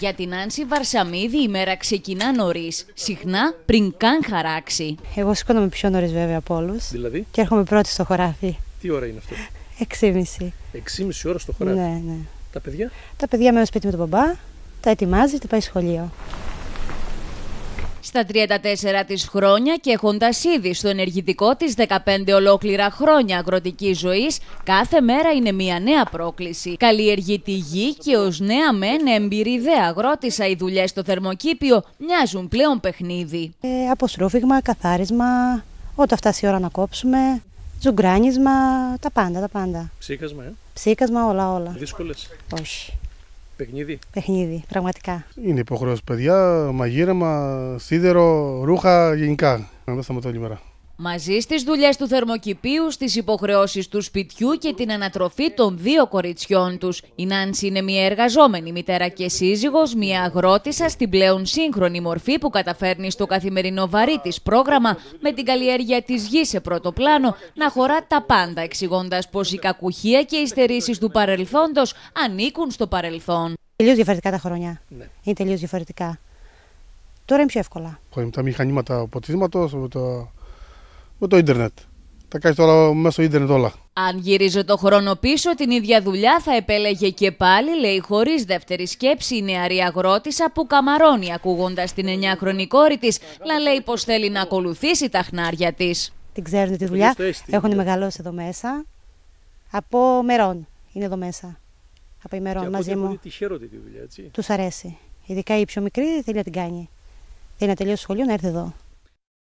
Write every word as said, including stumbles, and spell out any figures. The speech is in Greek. Για την Άνση Βαρσαμίδη η μέρα ξεκινά νωρίς, συχνά πριν καν χαράξει. Εγώ σηκώνομαι πιο νωρίς βέβαια από όλους. Δηλαδή? Και έρχομαι πρώτη στο χωράφι. Τι ώρα είναι αυτό? Εξήμιση. Εξήμιση ώρα στο χωράφι. Ναι, ναι. Τα παιδιά? Τα παιδιά μένουν σπίτι με τον μπαμπά, τα ετοιμάζει, τα πάει σχολείο. Στα τριάντα τέσσερα της χρόνια και έχοντας ήδη στο ενεργητικό της δεκαπέντε ολόκληρα χρόνια αγροτικής ζωής, κάθε μέρα είναι μια νέα πρόκληση. Καλλιεργεί τη γη και ως νέα μεν εμπειριδέα αγρότησα οι δουλειές στο θερμοκήπιο μοιάζουν πλέον παιχνίδι. Ε, αποστρόφιγμα, καθάρισμα, όταν φτάσει η ώρα να κόψουμε, τζουγκράνισμα, τα πάντα, τα πάντα. Ψήκασμα, ε? Ψήκασμα, όλα, όλα. Δύσκολες? Όχι. Παιχνίδι. Παιχνίδι, πραγματικά. Είναι υποχρέωση, παιδιά, μαγείρεμα, σίδερο, ρούχα, γενικά. Να μην σταματώ όλη μέρα. Μαζί στις δουλειές του θερμοκηπίου, στις υποχρεώσεις του σπιτιού και την ανατροφή των δύο κοριτσιών τους. Η Νάνση είναι μια εργαζόμενη μητέρα και σύζυγος, μια αγρότισσα στην πλέον σύγχρονη μορφή που καταφέρνει στο καθημερινό βαρύ της πρόγραμμα, με την καλλιέργεια της γης σε πρώτο πλάνο, να χωρά τα πάντα, εξηγώντας πως η κακουχία και οι στερήσεις του παρελθόντος ανήκουν στο παρελθόν. Τελείως διαφορετικά τα χρόνια. Ναι. Είναι τελείως διαφορετικά. Τώρα είναι πιο εύκολα. Τα μηχανήματα ποτίσματος, το... με το ίντερνετ. Τα κάνεις τώρα μέσα στο ίντερνετ όλα. Αν γύριζε το χρόνο πίσω, την ίδια δουλειά θα επέλεγε και πάλι, λέει χωρίς δεύτερη σκέψη η νεαρή αγρότισσα που καμαρώνει ακούγοντας την εννιάχρονη κόρη της να λέει πως θέλει να ακολουθήσει τα χνάρια της. Την ξέρουν τη δουλειά, έχουν μεγαλώσει εδώ μέσα. Από μερών είναι εδώ μέσα. Από ημερών μαζί μου. Τη χαίρονται τη δουλειά, έτσι. Τους αρέσει. Ειδικά η πιο μικρή θέλει να την κάνει. Θέλει να τελειώσει σχολείο, να έρθει εδώ.